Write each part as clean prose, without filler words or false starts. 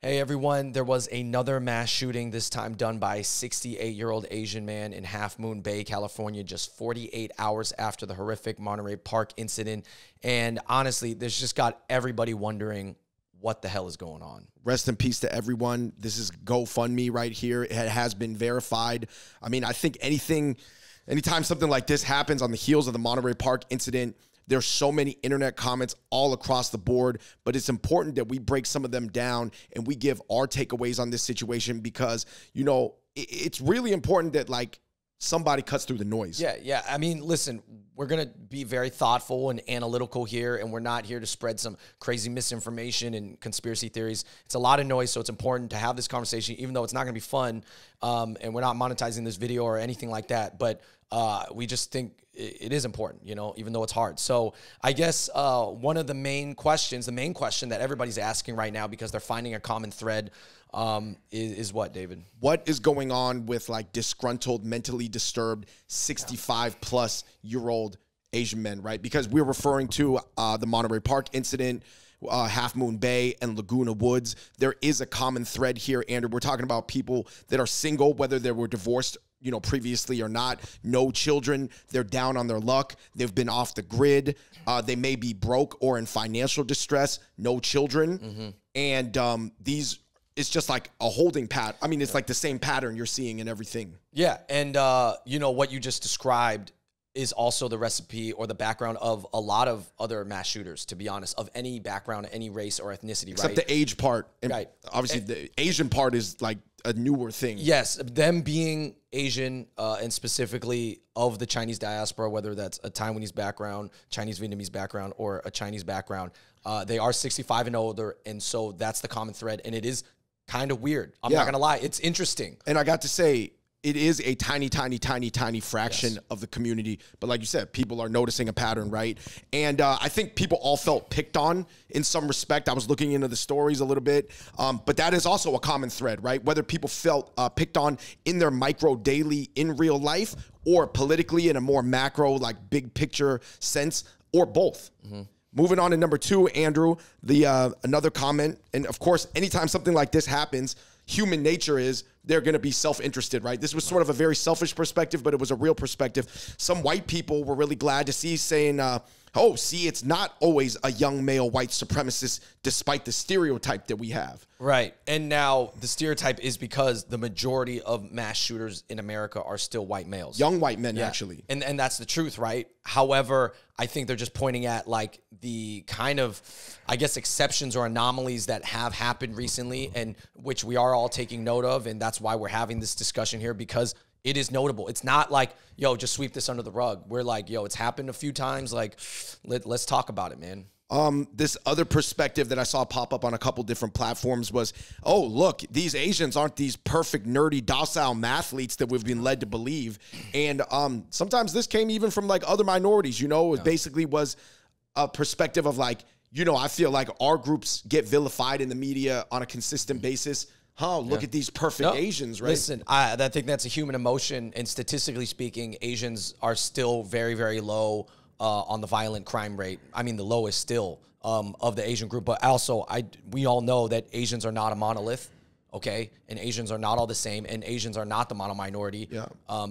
Hey everyone, there was another mass shooting, this time done by a 68-year-old Asian man in Half Moon Bay, California, just 48 hours after the horrific Monterey Park incident. And honestly, this just got everybody wondering what the hell is going on. Rest in peace to everyone. This is GoFundMe right here. It has been verified. I mean, I think anytime something like this happens on the heels of the Monterey Park incident, there's so many internet comments all across the board, but it's important that we break some of them down and we give our takeaways on this situation because, you know, it's really important that, like, somebody cuts through the noise. Yeah. I mean, listen, we're going to be very thoughtful and analytical here, and we're not here to spread some crazy misinformation and conspiracy theories. It's a lot of noise, so it's important to have this conversation, even though it's not going to be fun, and we're not monetizing this video or anything like that, but we just think it is important, you know, even though it's hard. So I guess one of the main questions, the main question that everybody's asking right now because they're finding a common thread is what, David? What is going on with, like, disgruntled, mentally disturbed 65-plus-year-old Asian men, right? Because we're referring to the Monterey Park incident, Half Moon Bay and Laguna Woods. There is a common thread here, Andrew. We're talking about people that are single, whether they were divorced, you know, previously or not, no children. They're down on their luck. They've been off the grid. They may be broke or in financial distress, no children. Mm-hmm. And these, it's just like a holding pattern. I mean, it's like the same pattern you're seeing in everything. Yeah. And, you know, what you just described is also the recipe or the background of a lot of other mass shooters, to be honest, of any background, any race or ethnicity, except the age part. And right. Obviously, the Asian part is like a newer thing. Yes, them being Asian and specifically of the Chinese diaspora, whether that's a Taiwanese background, Chinese Vietnamese background, or a Chinese background, they are 65 and older, and so that's the common thread, and it is kind of weird. I'm not going to lie. It's interesting. And I got to say, it is a tiny, tiny, tiny, tiny fraction of the community. But like you said, people are noticing a pattern, right? And I think people all felt picked on in some respect. I was looking into the stories a little bit. But that is also a common thread, right? Whether people felt picked on in their micro daily in real life or politically in a more macro, like big picture sense, or both. Mm-hmm. Moving on to number two, Andrew, the another comment. And of course, anytime something like this happens, human nature is they're going to be self-interested, right? This was sort of a very selfish perspective, but it was a real perspective. Some white people were really glad to see, saying, oh, see, it's not always a young male white supremacist despite the stereotype that we have. Right. And now the stereotype is because the majority of mass shooters in America are still white males. Young white men, actually. And that's the truth, right? However, I think they're just pointing at, like, the kind of, I guess, exceptions or anomalies that have happened recently and which we are all taking note of, and that's why we're having this discussion here, because it is notable. It's not like, yo, just sweep this under the rug. We're like, yo, it's happened a few times. Like, let's talk about it, man. This other perspective that I saw pop up on a couple different platforms was, oh, look, these Asians aren't these perfect, nerdy, docile mathletes that we've been led to believe. And sometimes this came even from, like, other minorities, you know. It basically was a perspective of, like, you know, I feel like our groups get vilified in the media on a consistent basis. Oh, look at these perfect Asians, right? Listen, I think that's a human emotion, and statistically speaking, Asians are still very, very low on the violent crime rate. I mean, the lowest still of the Asian group, but also we all know that Asians are not a monolith, okay? And Asians are not all the same, and Asians are not the mono minority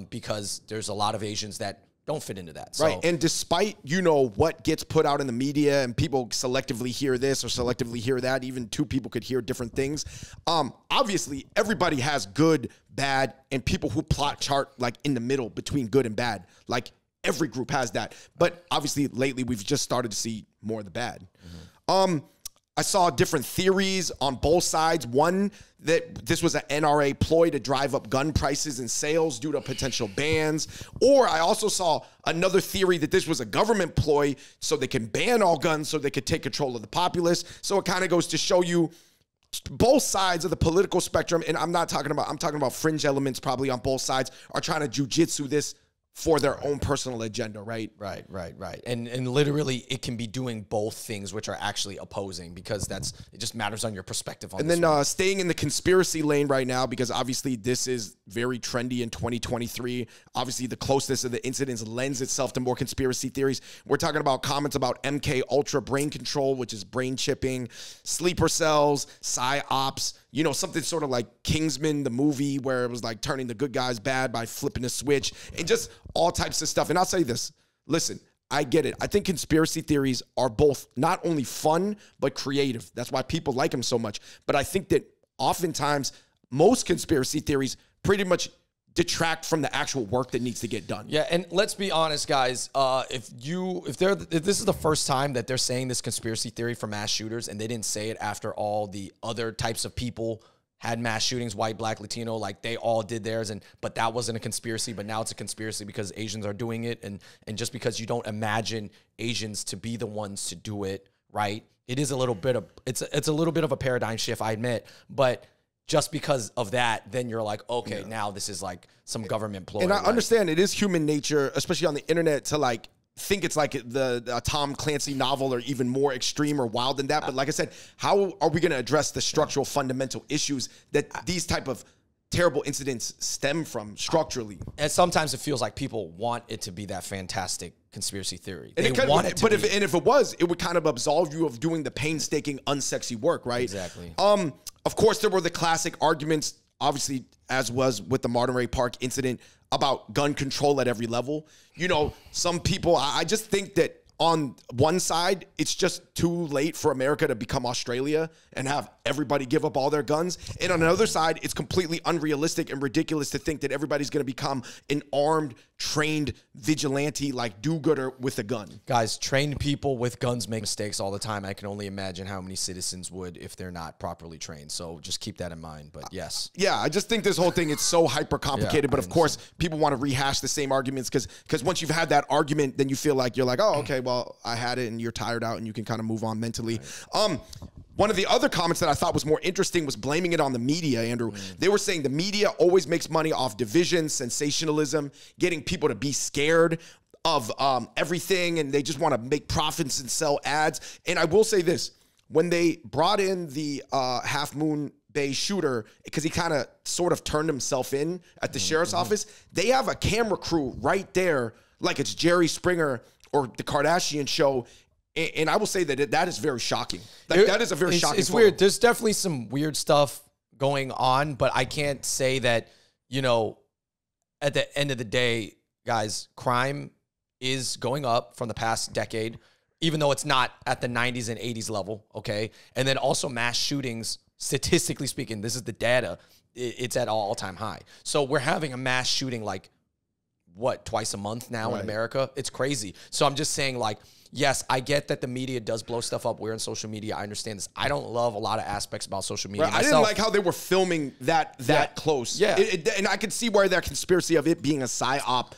because there's a lot of Asians that don't fit into that. So. Right, and despite, you know, what gets put out in the media and people selectively hear this or selectively hear that, even two people could hear different things. Obviously, everybody has good, bad, and people who plot chart, like, in the middle between good and bad. Like, every group has that. But obviously, lately, we've just started to see more of the bad. Mm-hmm. I saw different theories on both sides. One, that this was an NRA ploy to drive up gun prices and sales due to potential bans. Or I also saw another theory that this was a government ploy so they can ban all guns so they could take control of the populace. So it kind of goes to show you both sides of the political spectrum. And I'm talking about fringe elements probably on both sides are trying to jujitsu this for their own personal agenda, right? Right. And literally it can be doing both things, which are actually opposing, because that's, it just matters on your perspective on this. And then staying in the conspiracy lane right now, because obviously this is very trendy in 2023. Obviously the closeness of the incidents lends itself to more conspiracy theories. We're talking about comments about MK Ultra brain control, which is brain chipping, sleeper cells, psyops, you know, something sort of like Kingsman, the movie, where it was like turning the good guys bad by flipping a switch, and just all types of stuff. And I'll say this, listen, I get it. I think conspiracy theories are both not only fun, but creative. That's why people like them so much. But I think that oftentimes most conspiracy theories pretty much detract from the actual work that needs to get done. Yeah, and let's be honest, guys. If this is the first time that they're saying this conspiracy theory for mass shooters, and they didn't say it after all the other types of people had mass shootings, white, black, Latino, like they all did theirs, but that wasn't a conspiracy, but now it's a conspiracy because Asians are doing it, and just because you don't imagine Asians to be the ones to do it, right? It is a little bit of, it's a little bit of a paradigm shift, I admit, but just because of that, then you're like, okay, now this is like some government ploy. And I understand it is human nature, especially on the internet, to like think it's like the Tom Clancy novel or even more extreme or wild than that. But like I said, how are we going to address the structural fundamental issues that these type of terrible incidents stem from structurally? And sometimes it feels like people want it to be that fantastic conspiracy theory. They want it to be. If it was, it would kind of absolve you of doing the painstaking, unsexy work, right? Exactly. Of course, there were the classic arguments, obviously, as was with the Monterey Park incident, about gun control at every level. You know, some people, I just think that on one side, it's just too late for America to become Australia and have everybody give up all their guns. And on the other side, it's completely unrealistic and ridiculous to think that everybody's going to become an armed, trained vigilante, like do-gooder with a gun. Guys, trained people with guns make mistakes all the time. I can only imagine how many citizens would if they're not properly trained. So just keep that in mind, but yes. Yeah, I just think this whole thing, it's so hyper-complicated, but of course, people want to rehash the same arguments because once you've had that argument, then you feel like, you're like, oh, okay, well, I had it, and you're tired out, and you can kind of move on mentally. One of the other comments that I thought was more interesting was blaming it on the media, Andrew. They were saying the media always makes money off division, sensationalism, getting people to be scared of everything, and they just want to make profits and sell ads. And I will say this, when they brought in the Half Moon Bay shooter, because he kind of sort of turned himself in at the sheriff's office, they have a camera crew right there, like it's Jerry Springer or the Kardashian show. And I will say that that is very shocking. Like, that is a very shocking. It's weird. There's definitely some weird stuff going on, but I can't say that, you know, at the end of the day, guys, crime is going up from the past decade, even though it's not at the 90s and 80s level, okay? And then also mass shootings, statistically speaking, this is the data, it's at all-time high. So we're having a mass shooting like, what, twice a month now in America? It's crazy. So I'm just saying, like, yes, I get that the media does blow stuff up. We're in social media. I understand this. I don't love a lot of aspects about social media. I didn't like how they were filming that close. Yeah. And I could see where that conspiracy of it being a psyop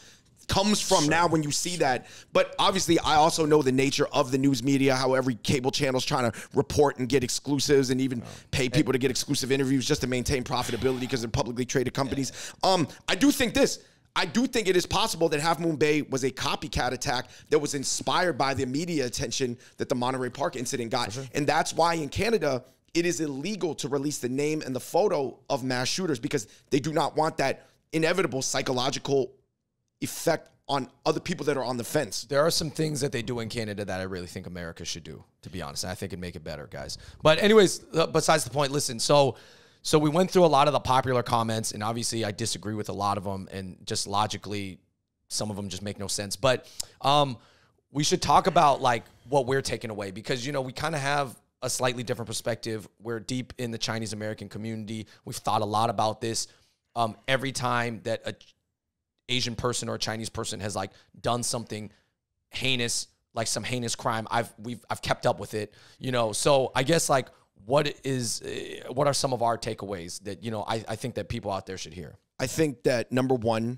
comes from now when you see that. But obviously, I also know the nature of the news media, how every cable channel's trying to report and get exclusives and even pay people to get exclusive interviews just to maintain profitability because they're publicly traded companies. I do think this. I do think it is possible that Half Moon Bay was a copycat attack that was inspired by the media attention that the Monterey Park incident got. And that's why in Canada, it is illegal to release the name and the photo of mass shooters because they do not want that inevitable psychological effect on other people that are on the fence. There are some things that they do in Canada that I really think America should do, to be honest. I think it'd make it better, guys. But anyways, besides the point, listen, so we went through a lot of the popular comments, and obviously I disagree with a lot of them, and just logically, some of them just make no sense. But we should talk about like what we're taking away, because, you know, we kind of have a slightly different perspective. We're deep in the Chinese American community. We've thought a lot about this. Every time that an Asian person or a Chinese person has like done something heinous, like some heinous crime, I've kept up with it, you know. So I guess like, what are some of our takeaways that, you know, I think that people out there should hear? I think that, number one,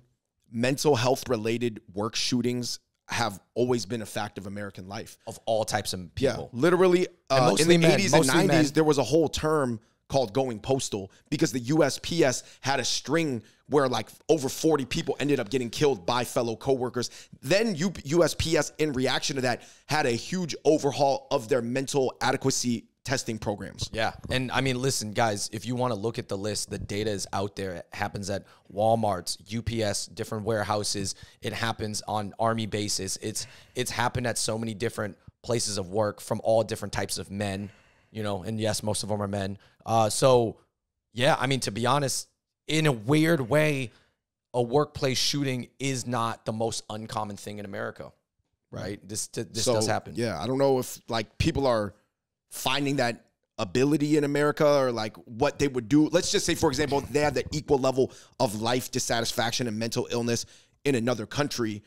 mental health related work shootings have always been a fact of American life. Of all types of people. Yeah, literally in the 80s and 90s, there was a whole term called Going Postal because the USPS had a string where like over 40 people ended up getting killed by fellow coworkers. Then USPS, in reaction to that, had a huge overhaul of their mental adequacy testing programs. Yeah. And I mean, listen, guys, if you want to look at the list, the data is out there. It happens at Walmart's, UPS, different warehouses. It happens on army bases. It's happened at so many different places of work from all different types of men, you know, and yes, most of them are men. So yeah, I mean, to be honest, in a weird way, a workplace shooting is not the most uncommon thing in America, right? This does happen. Yeah. I don't know if like people are finding that ability in America or like what they would do. Let's just say, for example, they have the equal level of life dissatisfaction and mental illness in another country.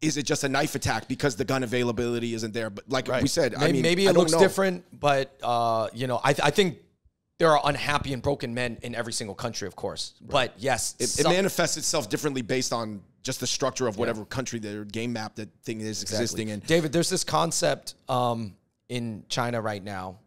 Is it just a knife attack because the gun availability isn't there? But like we said, maybe, I mean, maybe it looks different, but you know, I think there are unhappy and broken men in every single country, of course. Right. But yes, it manifests itself differently based on just the structure of whatever country their game map that thing is existing in. David, there's this concept, in China right now.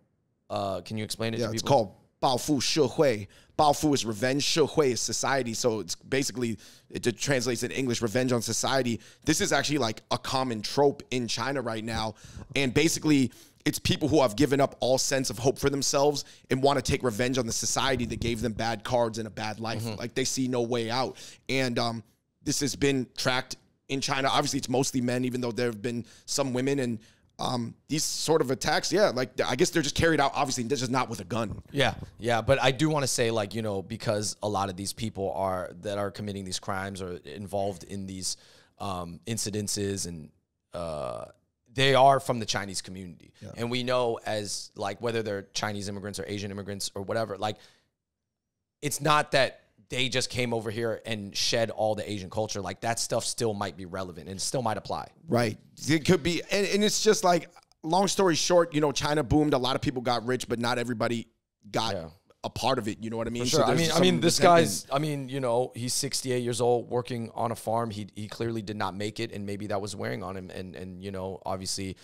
Can you explain it to people? It's called Baofu Shehui. Baofu is revenge, Shehui is society. So it's basically, it translates in English, revenge on society. This is actually like a common trope in China right now. And basically, it's people who have given up all sense of hope for themselves and want to take revenge on the society that gave them bad cards and a bad life. Like they see no way out. And this has been tracked in China. Obviously, it's mostly men, even though there have been some women. And these sort of attacks, like I guess they're just carried out, obviously, this is not with a gun. Yeah. But I do want to say, like, you know, because a lot of these people are that are committing these crimes or involved in these incidences, and they are from the Chinese community. And we know, as like whether they're Chinese immigrants or Asian immigrants or whatever, like it's not that they just came over here and shed all the Asian culture. Like that stuff still might be relevant and still might apply. Right. It could be. And it's just like, long story short, you know, China boomed. A lot of people got rich, but not everybody got a part of it. You know what I mean? For sure. So I mean, this guy's, you know, he's 68 years old working on a farm. He clearly did not make it. And maybe that was wearing on him. And you know, obviously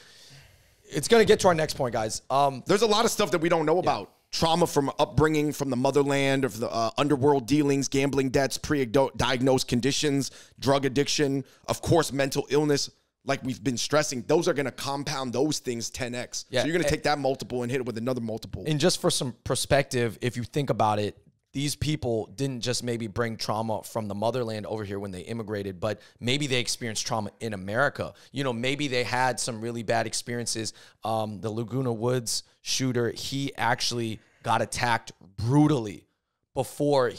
it's going to get to our next point, guys. There's a lot of stuff that we don't know about. Trauma from upbringing, from the motherland, of the underworld dealings, gambling debts, pre-diagnosed conditions, drug addiction, of course, mental illness, like we've been stressing. Those are going to compound those things 10x. So you're going to take that multiple and hit it with another multiple. And just for some perspective, if you think about it, these people didn't just maybe bring trauma from the motherland over here when they immigrated, but maybe they experienced trauma in America. You know, maybe they had some really bad experiences. The Laguna Woods shooter, he actually got attacked brutally before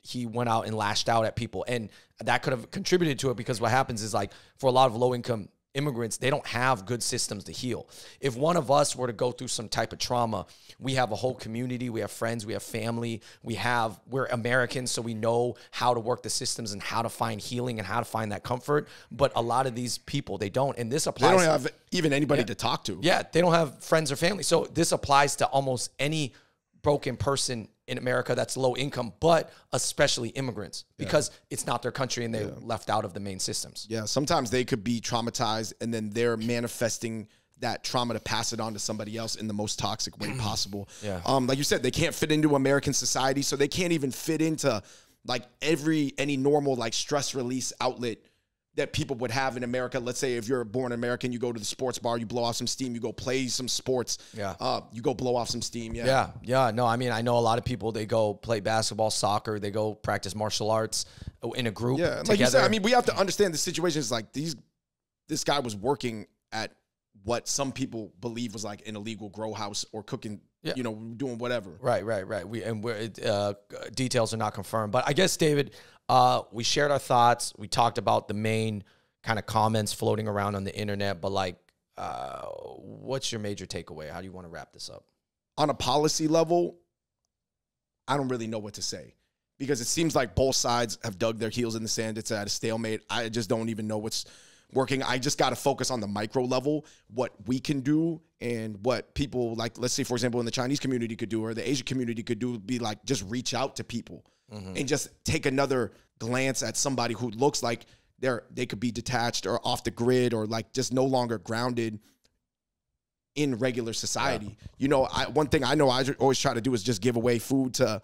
he went out and lashed out at people. And that could have contributed to it, because what happens is, like, for a lot of low-income immigrants, they don't have good systems to heal. If one of us were to go through some type of trauma, we have a whole community, we have friends, we have family, we're Americans, so we know how to work the systems and how to find healing and how to find that comfort. But a lot of these people, they don't, and this applies. They don't have even anybody to talk to. Yeah, they don't have friends or family. So this applies to almost any broken person in America that's low income, but especially immigrants, because it's not their country and they're left out of the main systems. Yeah, sometimes they could be traumatized and then they're manifesting that trauma to pass it on to somebody else in the most toxic way possible. Like you said, they can't fit into American society, so they can't even fit into like any normal like stress release outlet that people would have in America. Let's say if you're a born American, you go to the sports bar, you blow off some steam, you go play some sports. You go blow off some steam. No, I mean, I know a lot of people, they go play basketball, soccer, they go practice martial arts in a group. Yeah, like you said, I mean, we have to understand the situation is like this guy was working at what some people believe was like an illegal grow house or cooking, you know, doing whatever. Right. Details are not confirmed, but I guess, David, we shared our thoughts. We talked about the main kind of comments floating around on the internet, but like, what's your major takeaway? How do you want to wrap this up? On a policy level, I don't really know what to say, because it seems like both sides have dug their heels in the sand. It's at a stalemate. I just don't even know what's working. I just got to focus on the micro level, what we can do and what people like, let's say, for example, in the Chinese community could do, or the Asian community could do, would be like, just reach out to people and just take another glance at somebody who looks like they could be detached or off the grid or like just no longer grounded in regular society. Yeah. You know, one thing I always try to do is just give away food to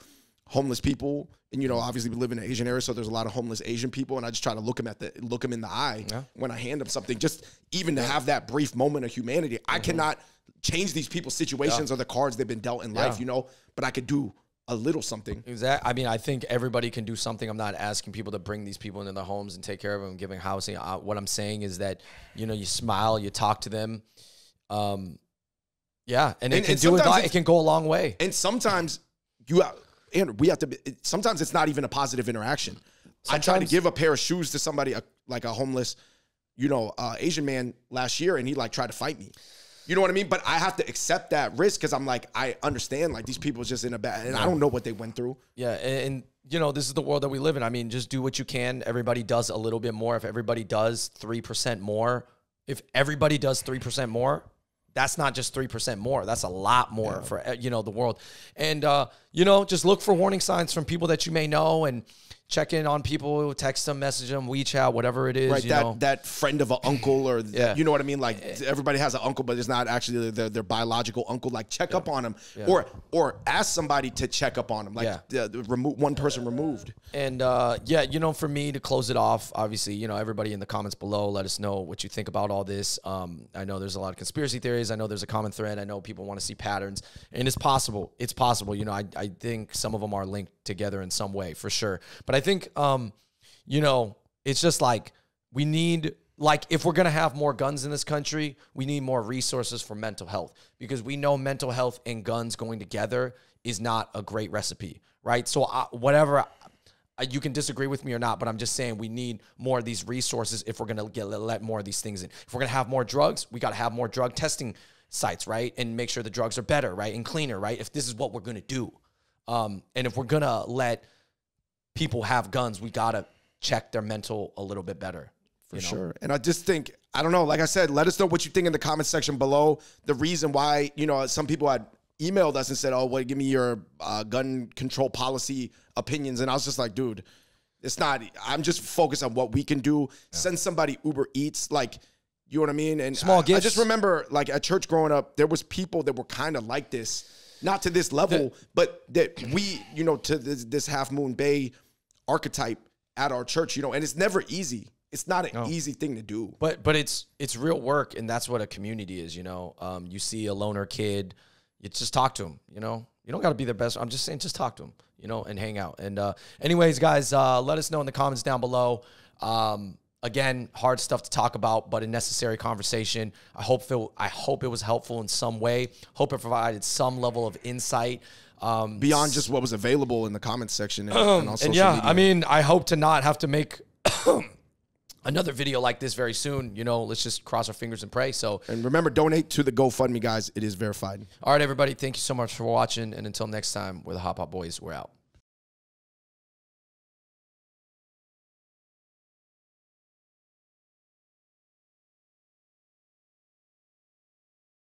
homeless people. And, you know, obviously we live in an Asian area, so there's a lot of homeless Asian people. And I just try to look them in the eye when I hand them something, just even to have that brief moment of humanity. I cannot change these people's situations or the cards they've been dealt in life, you know, but I could do a little something. Exactly. I mean, I think everybody can do something. I'm not asking people to bring these people into their homes and take care of them, giving housing. What I'm saying is that, you know, you smile, you talk to them. Yeah. And it can go a long way. And sometimes sometimes it's not even a positive interaction. Sometimes, I tried to give a pair of shoes to somebody, like a homeless, you know, Asian man last year, and he like tried to fight me. You know what I mean? But I have to accept that risk because I'm like, I understand, like, these people just in a bad, and I don't know what they went through. Yeah, and you know, this is the world that we live in. I mean, just do what you can. Everybody does a little bit more. If everybody does 3% more, if everybody does 3% more, that's not just 3% more. That's a lot more for, you know, the world. And, you know, just look for warning signs from people that you may know and check in on people, text them, message them, WeChat, whatever it is. Right, that friend of an uncle or, you know what I mean? Like, everybody has an uncle, but it's not actually their biological uncle. Like, check up on them or ask somebody to check up on them. Like, one person removed. And, yeah, you know, for me to close it off, obviously, you know, everybody in the comments below, let us know what you think about all this. I know there's a lot of conspiracy theories. I know there's a common thread. I know people want to see patterns. And it's possible. It's possible. You know, I think some of them are linked together in some way, for sure. But I think, you know, it's just like we need, like, if we're going to have more guns in this country, we need more resources for mental health, because we know mental health and guns going together is not a great recipe, right? So whatever, you can disagree with me or not, but I'm just saying we need more of these resources if we're going to let more of these things in. If we're going to have more drugs, we got to have more drug testing sites, right? And make sure the drugs are better, right? And cleaner, right? If this is what we're going to do. And if we're going to let people have guns, we got to check their mental a little bit better. For sure. And I just think, I don't know, like I said, let us know what you think in the comment section below. The reason why, you know, some people had emailed us and said, oh, well, give me your gun control policy opinions. And I was just like, dude, it's not, I'm just focused on what we can do. Yeah. Send somebody Uber Eats, like, you know what I mean? And small gifts. I just remember, like, at church growing up, there was people that were kind of like this, not to this level, but that we, you know, to this Half Moon Bay archetype at our church, you know, and it's never easy. It's not an easy thing to do, but it's real work, and that's what a community is, you know. You see a loner kid, you just talk to him, you know. You don't got to be their best. I'm just saying, just talk to him, you know, and hang out. And anyways, guys, let us know in the comments down below. Again, hard stuff to talk about, but a necessary conversation. I hope it was helpful in some way. Hope it provided some level of insight. Beyond just what was available in the comments section and on social media. I mean, I hope to not have to make another video like this very soon. You know, let's just cross our fingers and pray. So, and remember, donate to the GoFundMe, guys. It is verified. All right, everybody. Thank you so much for watching. And until next time, we're the Hot Pot Boys. We're out.